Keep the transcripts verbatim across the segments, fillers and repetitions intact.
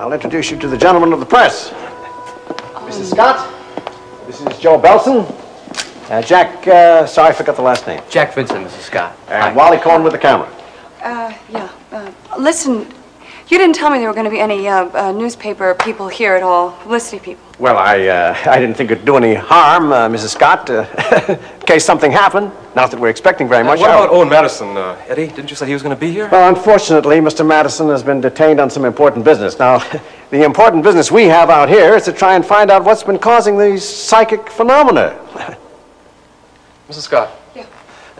I'll introduce you to the gentlemen of the press. Missus Scott, this is Joe Belson. Uh, Jack, uh, sorry, I forgot the last name. Jack Vincent, Missus Scott. And Hi. Wally Cohen with the camera. Uh, yeah. Uh, listen, you didn't tell me there were going to be any uh, uh, newspaper people here at all, publicity people. Well, I, uh, I didn't think it'd do any harm, uh, Missus Scott, uh, in case something happened. Not that we're expecting very much. Uh, what about Owen Madison, uh, Eddie? Didn't you say he was going to be here? Well, unfortunately, Mister Madison has been detained on some important business. Now, the important business we have out here is to try and find out what's been causing these psychic phenomena. Missus Scott, yeah.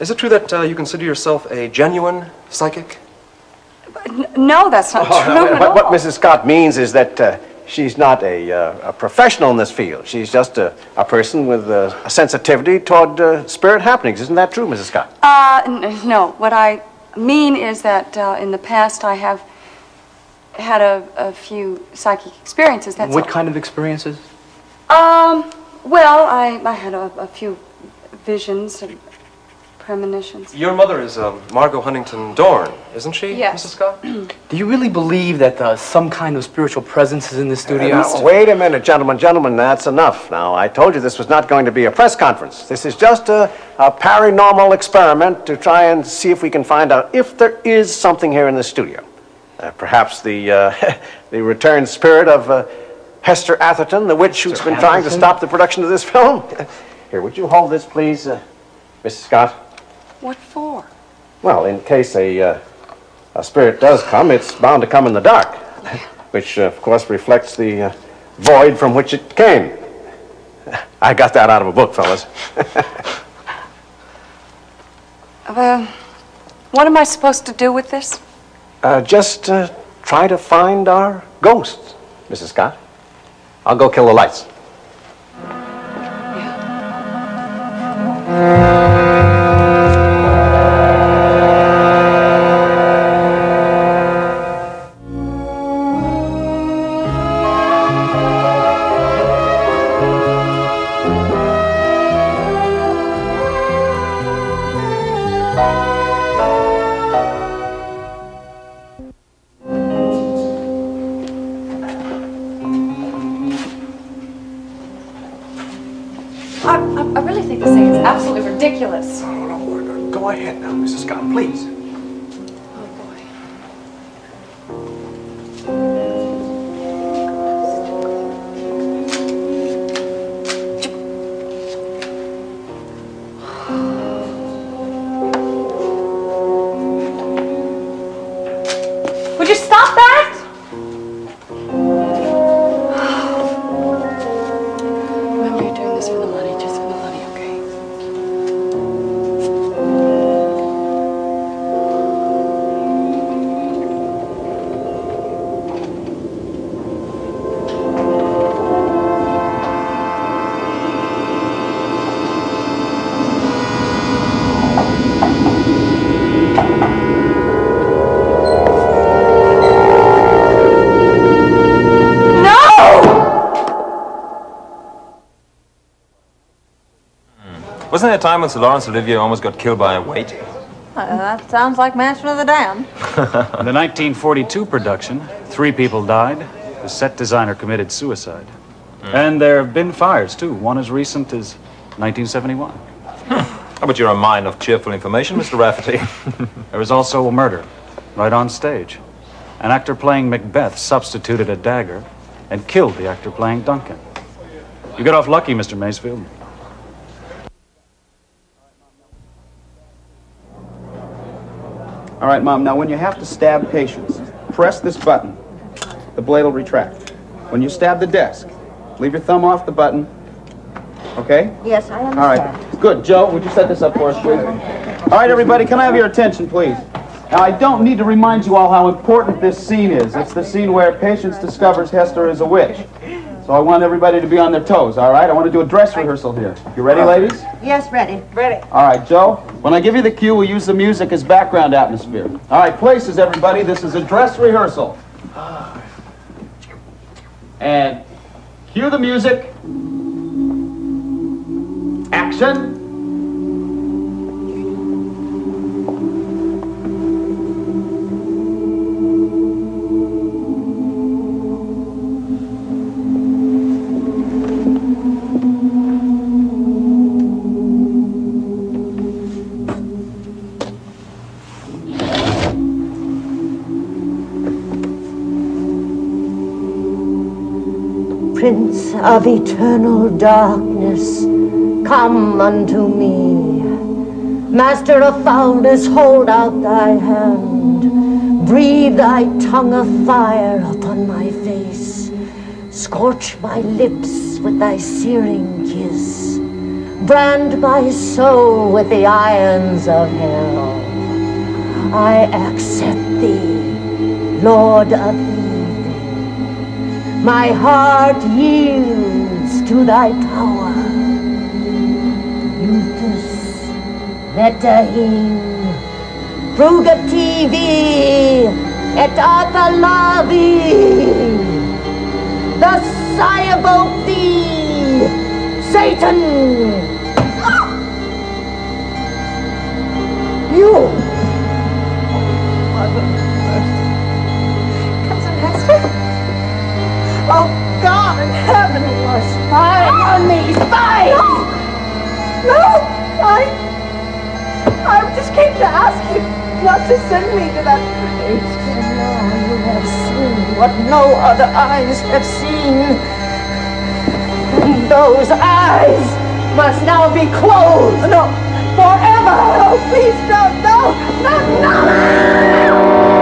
Is it true that uh, you consider yourself a genuine psychic? But no, that's not oh, true no, at all. What Missus Scott means is that uh, she's not a, uh, a professional in this field. She's just a, a person with uh, a sensitivity toward uh, spirit happenings. Isn't that true, Missus Scott? Uh, n no. What I mean is that uh, in the past I have had a, a few psychic experiences. That's what all. Kind of experiences? Um, well, I, I had a, a few... visions and premonitions. Your mother is um, Margot Huntington Dorn, isn't she, yes. Missus Scott? Do you really believe that uh, some kind of spiritual presence is in this studio? Uh, now, wait a minute, gentlemen, gentlemen, that's enough. Now, I told you this was not going to be a press conference. This is just a, a paranormal experiment to try and see if we can find out if there is something here in the studio. Uh, perhaps the, uh, the returned spirit of uh, Hester Atherton, the witch who's been trying to stop the production of this film. Here, would you hold this, please, uh, Missus Scott? What for? Well, in case a, uh, a spirit does come, it's bound to come in the dark, which, uh, of course, reflects the uh, void from which it came. I got that out of a book, fellas. uh, what am I supposed to do with this? Uh, just uh, try to find our ghosts, Missus Scott. I'll go kill the lights. Wasn't there a time when Sir Lawrence Olivier almost got killed by a weight? Uh, that sounds like Master of the Damned. In the nineteen forty-two production, three people died. The set designer committed suicide. Mm. And there have been fires, too, one as recent as nineteen seventy-one. Hmm. Oh, but you're a mine of cheerful information, Mister Rafferty. There was also a murder, right on stage. An actor playing Macbeth substituted a dagger and killed the actor playing Duncan. You got off lucky, Mister Masefield. All right, Mom, now when you have to stab Patience, press this button. The blade will retract. When you stab the desk, leave your thumb off the button. Okay? Yes, I understand. All right, good. Joe, would you set this up for us, please? All right, everybody, can I have your attention, please? Now, I don't need to remind you all how important this scene is. It's the scene where Patience discovers Hester is a witch. So I want everybody to be on their toes, all right? I want to do a dress rehearsal here. You ready, ladies? Yes, ready. Ready. All right, Joe, when I give you the cue, we'll use the music as background atmosphere. All right, places, everybody. This is a dress rehearsal. And cue the music. Action. Prince of eternal darkness, come unto me. Master of foulness, hold out thy hand. Breathe thy tongue of fire upon my face. Scorch my lips with thy searing kiss. Brand my soul with the irons of hell. I accept thee, Lord of Evening. My heart yields to thy power. Euthys, Metahim, Fruga T V, et Athalavi, the Sayabokti, Satan! Ah! You! Oh, Mother Mercy. Cousin Hester? Oh, God in heaven, you are spying ah! on me! Spying! No! No! I... I just came to ask you not to send me to that place. And now you have seen what no other eyes have seen. And those eyes must now be closed. No, forever. No, please don't. No, no, no.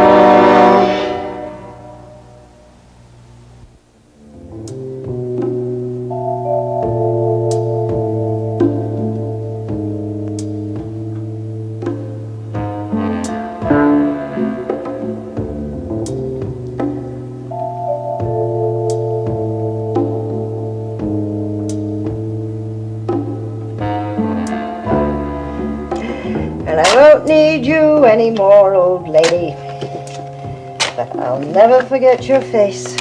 Anymore, old lady, but I'll never forget your face.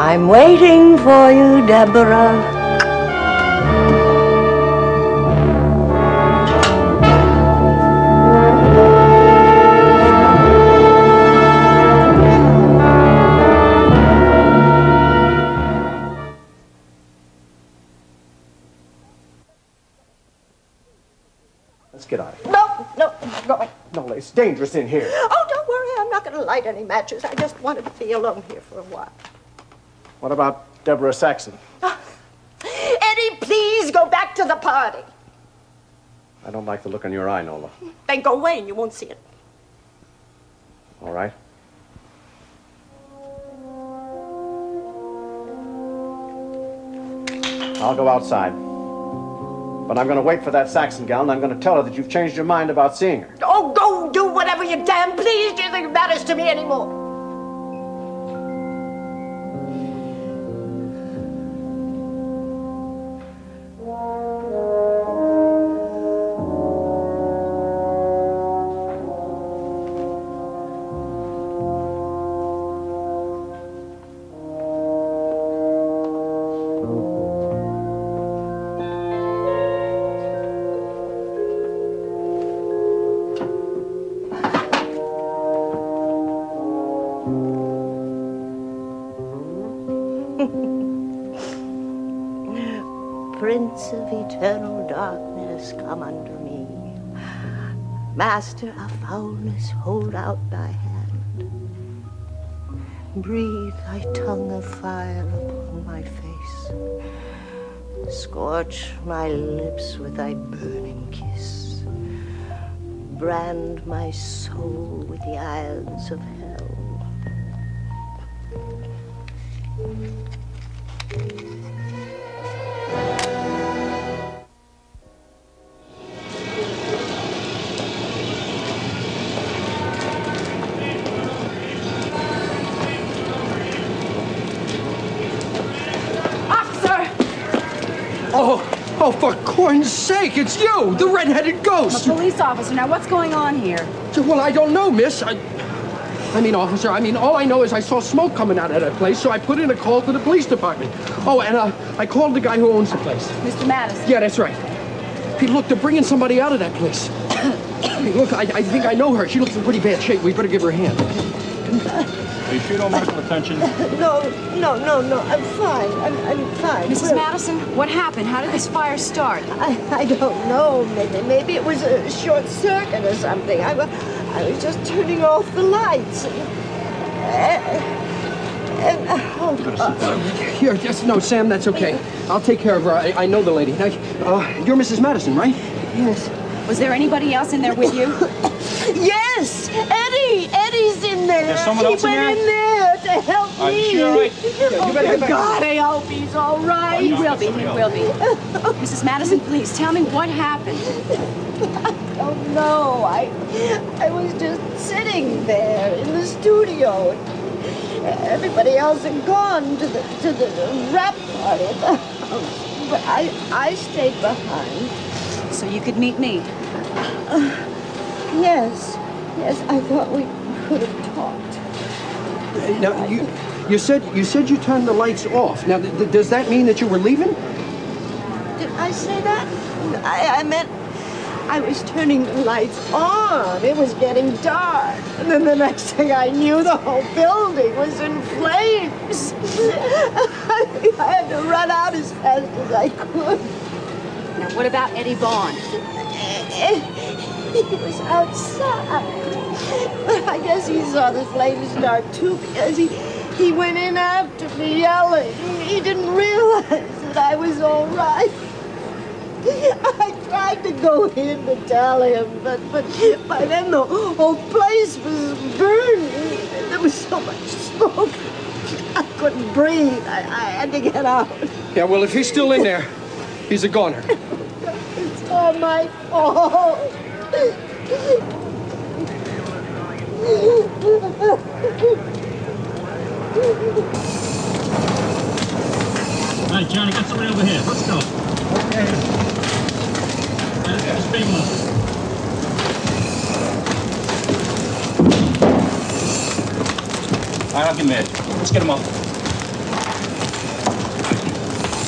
I'm waiting for you, Deborah. Let's get out of here. No, no, go away. Nola, it's dangerous in here. Oh, don't worry. I'm not going to light any matches. I just wanted to be alone here for a while. What about Deborah Saxon? Oh, Eddie, please go back to the party. I don't like the look in your eye, Nola. Then go away and you won't see it. All right. I'll go outside. But I'm going to wait for that Saxon gal, and I'm going to tell her that you've changed your mind about seeing her. Oh, go do whatever you damn please. Do you think it matters to me anymore? gates of eternal darkness come under me. Master of foulness, hold out thy hand. Breathe thy tongue of fire upon my face. Scorch my lips with thy burning kiss. Brand my soul with the irons of hell. Oh, for corn's sake, it's you, the red-headed ghost! I'm a police officer. Now, what's going on here? Well, I don't know, miss. I, I mean, officer, I mean, all I know is I saw smoke coming out of that place, so I put in a call to the police department. Oh, and uh, I called the guy who owns the place. Mister Madison. Yeah, that's right. Hey, look, they're bringing somebody out of that place. Hey, look, I, I think I know her. She looks in pretty bad shape. We better give her a hand. Are you sure you don't want some attention? No, no, no, no. I'm fine. I'm, I'm fine. Missus Well, Madison, what happened? How did this fire start? I, I don't know. Maybe, maybe it was a short circuit or something. I, I was just turning off the lights. And, and, oh, God. Here, just no, Sam. That's okay. I'll take care of her. I, I know the lady. I, uh, you're Missus Madison, right? Yes. Was there anybody else in there with you? Yes, Eddie. Eddie's in there. There's someone else in there? He went in there to help me. Are you sure, right? Yeah, you better get God, I hope he's all right. He will be. He will be. Missus Madison, please tell me what happened. I don't know. I, I was just sitting there in the studio. Everybody else had gone to the to the rap party at the house, but I I stayed behind. So you could meet me. Uh, Yes, yes, I thought we could have talked. Now, you, you said you said you turned the lights off. Now, th th does that mean that you were leaving? Did I say that? I, I meant I was turning the lights on. It was getting dark. And then the next thing I knew, the whole building was in flames. I had to run out as fast as I could. Now, what about Eddie Bond? He was outside. But I guess he saw the flames start too, because he, he went in after me yelling. He didn't realize that I was all right. I tried to go in to tell him, but, but by then the whole place was burning. There was so much smoke. I couldn't breathe. I, I had to get out. Yeah, well, if he's still in there, he's a goner. It's all my fault. All right, Johnny, got somebody over here. Let's go. Okay. Let's speak more. All right, I'll get mad. Let's get him up.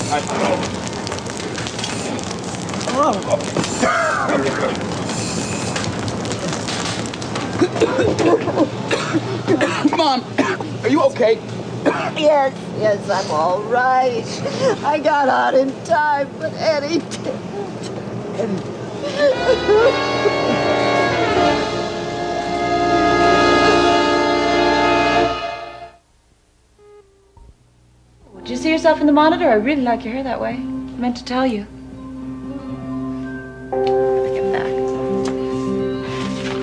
All right, go. Oh. Come on, are you okay? Yes, yes, I'm all right. I got out in time, but Eddie didn't. Did you see yourself in the monitor? I really like your hair that way. I meant to tell you.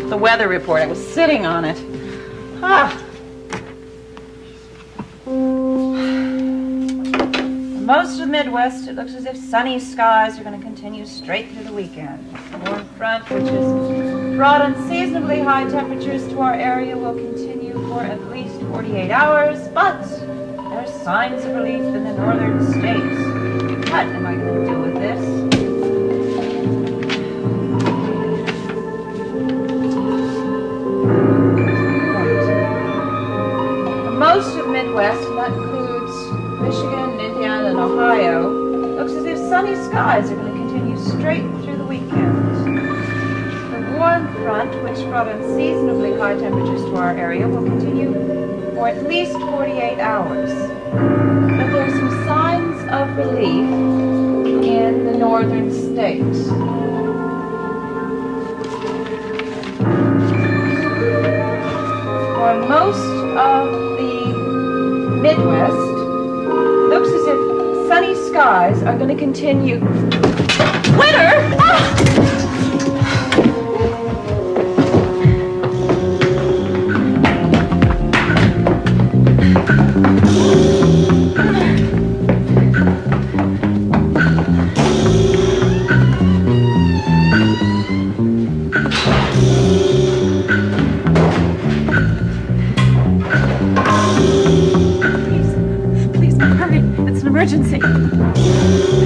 The weather report. I was sitting on it. Ah. Most of the Midwest, it looks as if sunny skies are going to continue straight through the weekend. The warm front, which has brought unseasonably high temperatures to our area, will continue for at least forty-eight hours, but there's signs of relief in the northern states. What am I going to do with this? Most of Midwest, and that includes Michigan, Indiana, and Ohio, looks as if sunny skies are going to continue straight through the weekend. The warm front, which brought unseasonably high temperatures to our area, will continue for at least forty-eight hours. But there are some signs of relief in in the northern states. For most of the Midwest, looks as if sunny skies are going to continue. Winter! Ah! Emergency. Put that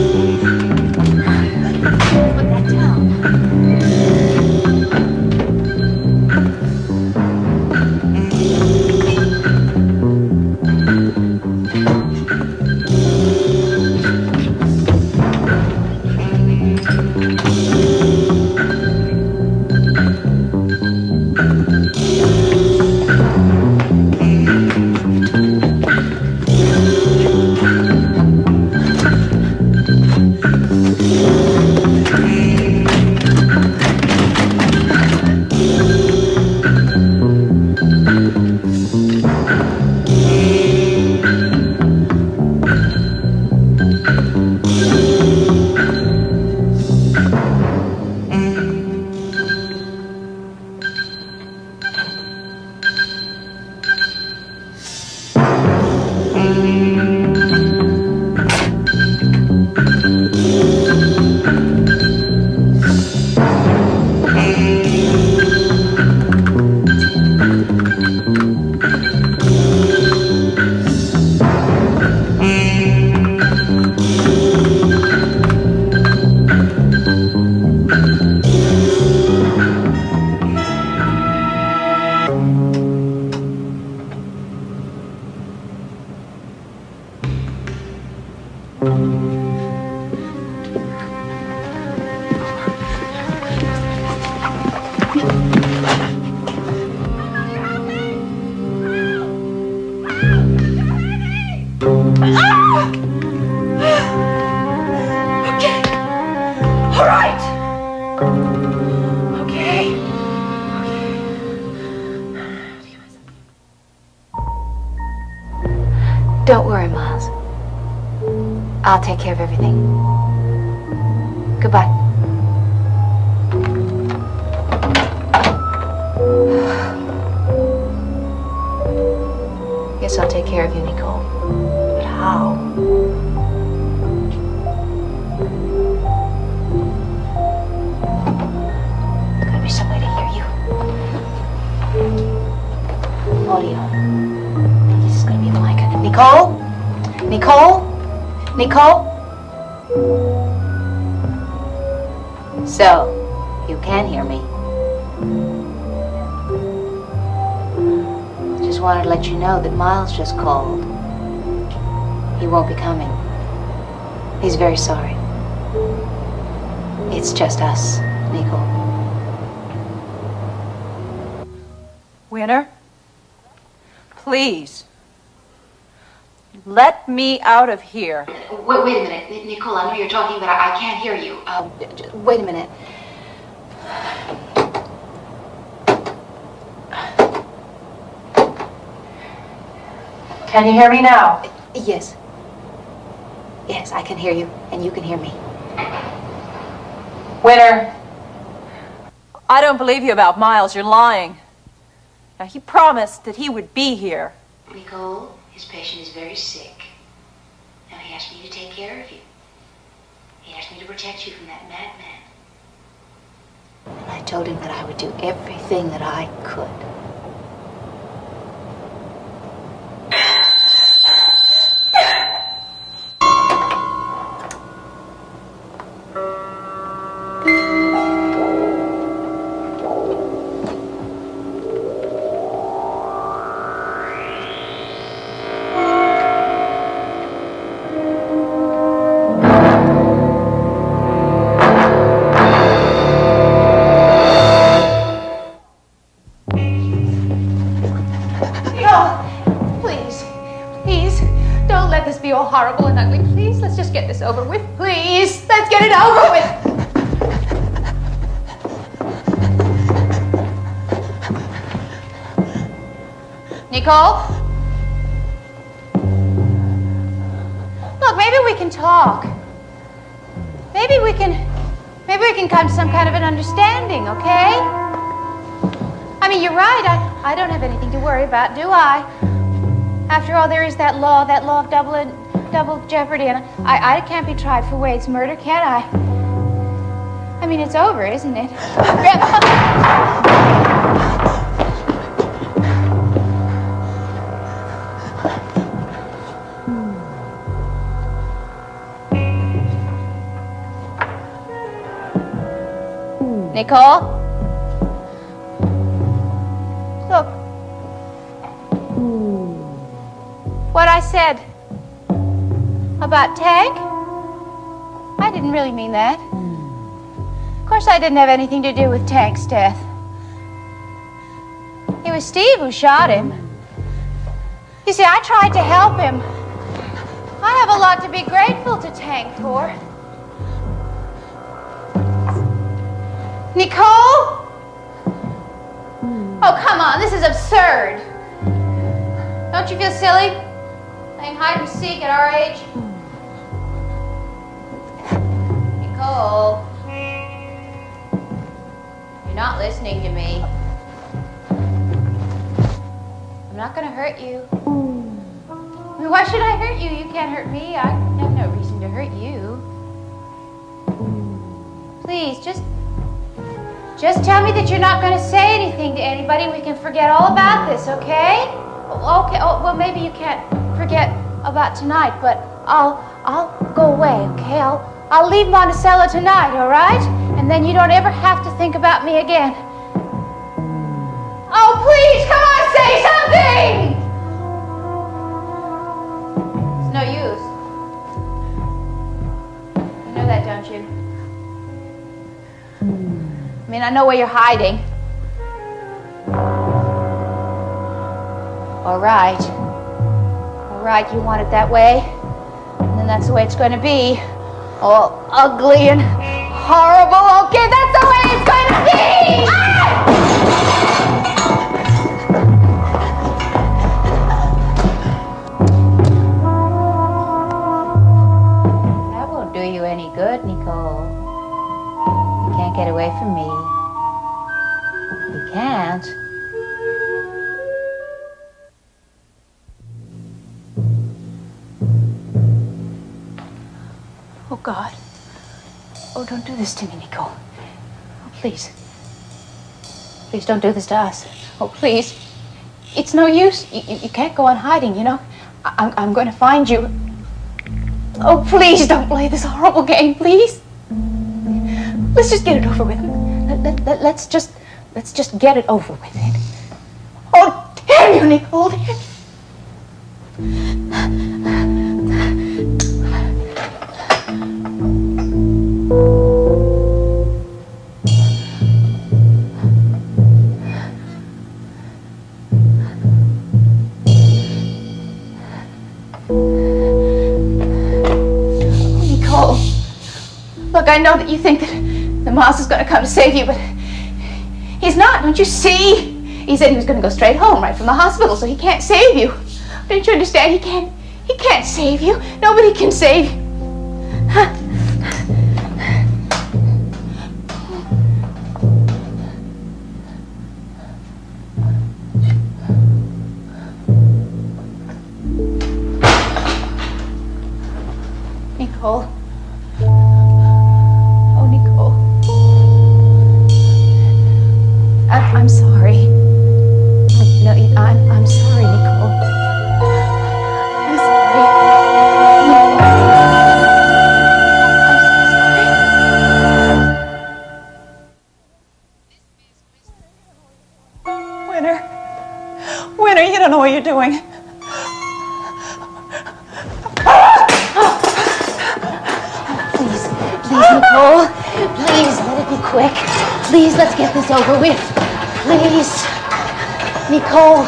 Don't worry, Miles. I'll take care of everything. Goodbye. Yes, I'll take care of you, Nicole. But how? There's gotta be some way to hear you. Audio. Nicole? Nicole? Nicole? So, you can hear me. Just wanted to let you know that Miles just called. He won't be coming. He's very sorry. It's just us, Nicole. Winter? Please. Let me out of here. Wait, wait a minute. N Nicole, I know you're talking, but I, I can't hear you. Um, wait a minute. Can you hear me now? Yes. Yes, I can hear you, and you can hear me. Winter. I don't believe you about Miles. You're lying. Now, he promised that he would be here. Nicole? His patient is very sick. Now he asked me to take care of you. He asked me to protect you from that madman. And I told him that I would do everything that I could. Horrible and ugly. Please, let's just get this over with. Please, let's Nicole? Look, maybe we can talk. Maybe we can, maybe we can come to some kind of an understanding, okay? I mean, you're right, I, I don't have anything to worry about, do I? After all, there is that law, that law of double, double jeopardy, and I, I can't be tried for Wade's murder, can I? I mean, it's over, isn't it? Nicole? Look. What I said about Tag, I didn't really mean that. Of course I didn't have anything to do with Tag's death. It was Steve who shot him. You see, I tried to help him. I have a lot to be grateful to Tag for. Nicole? Oh, come on, this is absurd. Don't you feel silly? Playing hide and seek at our age? Nicole. You're not listening to me. I'm not gonna hurt you. I mean, why should I hurt you? You can't hurt me. I have no reason to hurt you. Please, just... Just tell me that you're not going to say anything to anybody. We can forget all about this, okay? Okay. Oh, well, maybe you can't forget about tonight, but I'll I'll go away, okay? I'll I'll leave Monticello tonight, all right? And then you don't ever have to think about me again. Oh, please, come on, say something! It's no use. You know that, don't you? I mean, I know where you're hiding. All right. All right, you want it that way? And then that's the way it's going to be. All ugly and horrible. Okay, that's the way it's going to be! Ah! That won't do you any good, Nicole. You can't get away from me. You can't. Oh, God. Oh, don't do this to me, Nicole. Oh, please. Please don't do this to us. Oh, please. It's no use. You, you, you can't go on hiding, you know? I, I'm, I'm going to find you. Oh, please don't play this horrible game, please. Let's just get it over with. Let, let, let, let's just, let's just get it over with it. Oh, damn you, Nicole! Damn you. Nicole, look, I know that you think that Miles is going to come to save you, but he's not, don't you see? He said he was going to go straight home, right from the hospital, so he can't save you. Don't you understand? He can't, he can't save you. Nobody can save you. Huh? Nicole. I'm sorry. No, I'm, I'm sorry, Nicole. I'm sorry. Nicole. I'm so sorry. Winter. Winter, you don't know what you're doing. Please, please, Nicole. Please, let it be quick. Please, let's get this over with. Please, Nicole.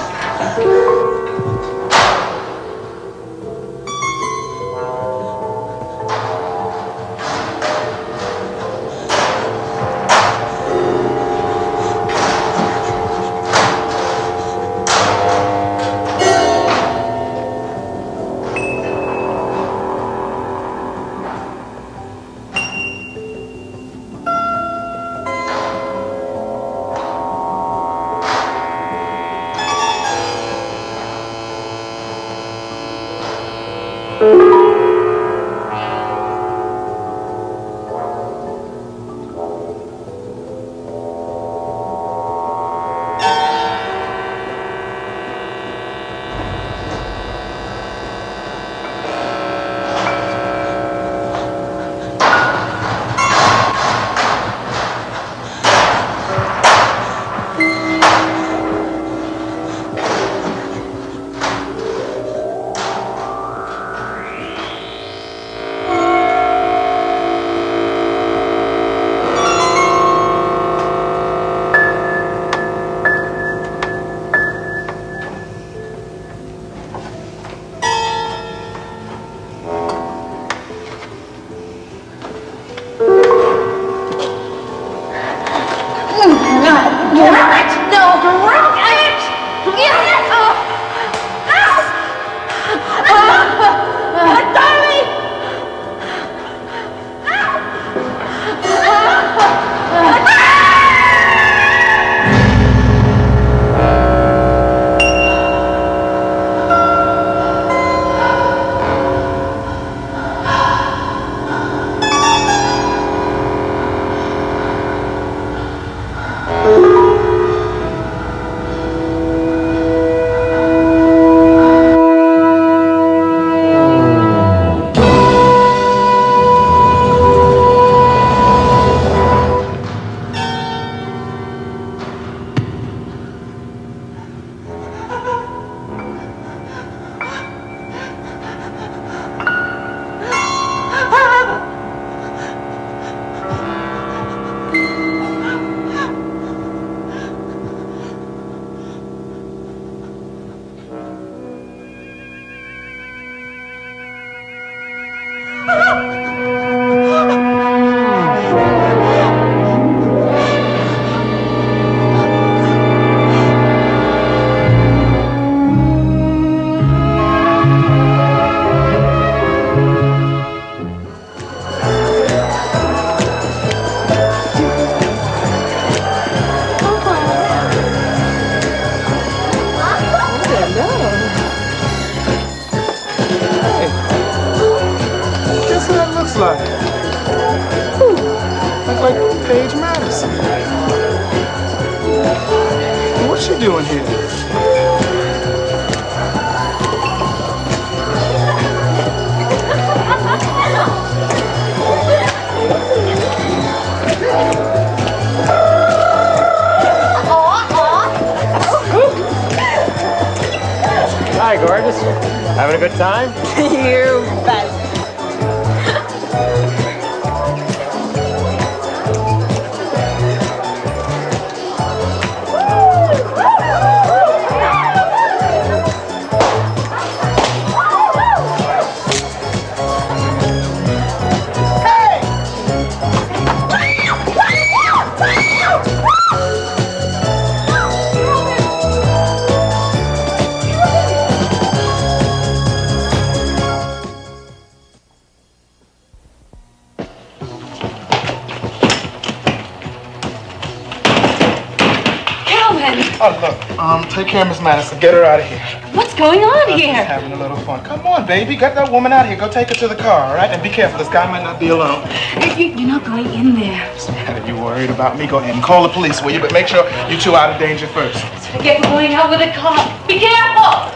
Take care, Miss Madison. Get her out of here. What's going on I'm here? Just having a little fun. Come on, baby. Get that woman out of here. Go take her to the car, all right? And be careful. This guy might not be alone. You, you're not going in there. Are you worried about me? Go ahead and call the police, will you? But make sure you two are out of danger first. Forget going out with a car. Be careful!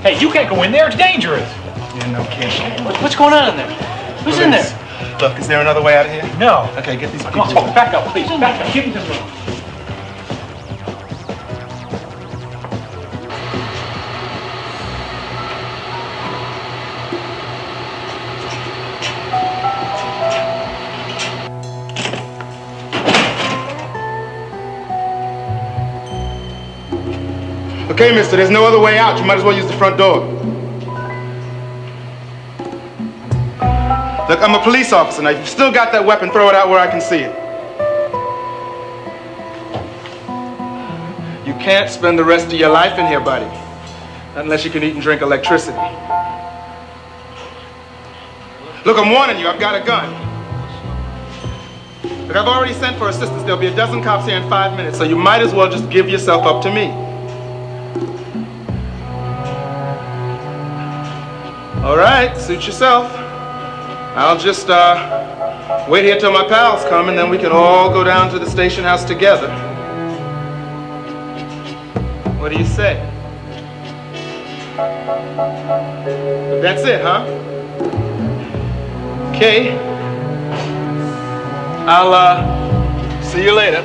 Hey, you can't go in there. It's dangerous. You're no kidding. What, what's going on in there? Who's please. in there? Look, is there another way out of here? No. Okay, get these people. Come on, back up, please. Back up. Give me this room. Okay, mister, there's no other way out. You might as well use the front door. Look, I'm a police officer. Now, if you've still got that weapon, throw it out where I can see it. You can't spend the rest of your life in here, buddy. Not unless you can eat and drink electricity. Look, I'm warning you, I've got a gun. Look, I've already sent for assistance. There'll be a dozen cops here in five minutes, so you might as well just give yourself up to me. All right, suit yourself. I'll just uh, wait here till my pals come, and then we can all go down to the station house together. What do you say? That's it, huh? Okay. I'll uh, see you later.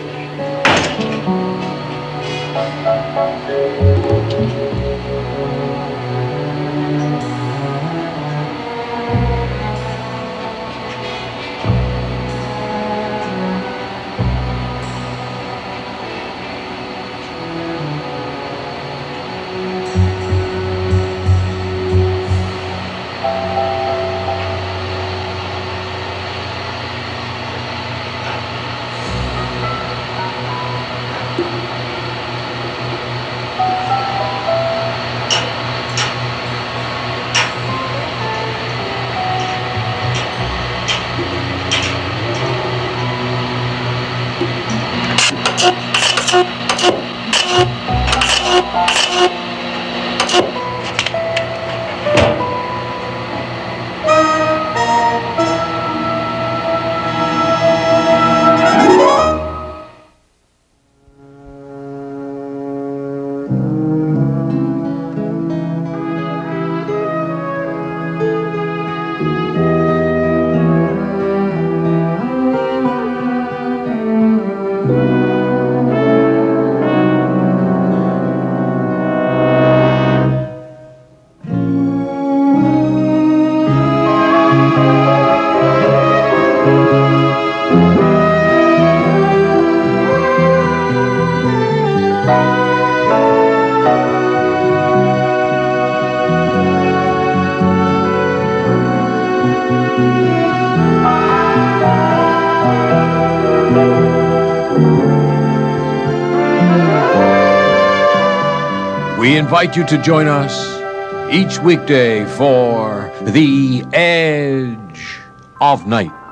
We invite you to join us each weekday for The Edge of Night.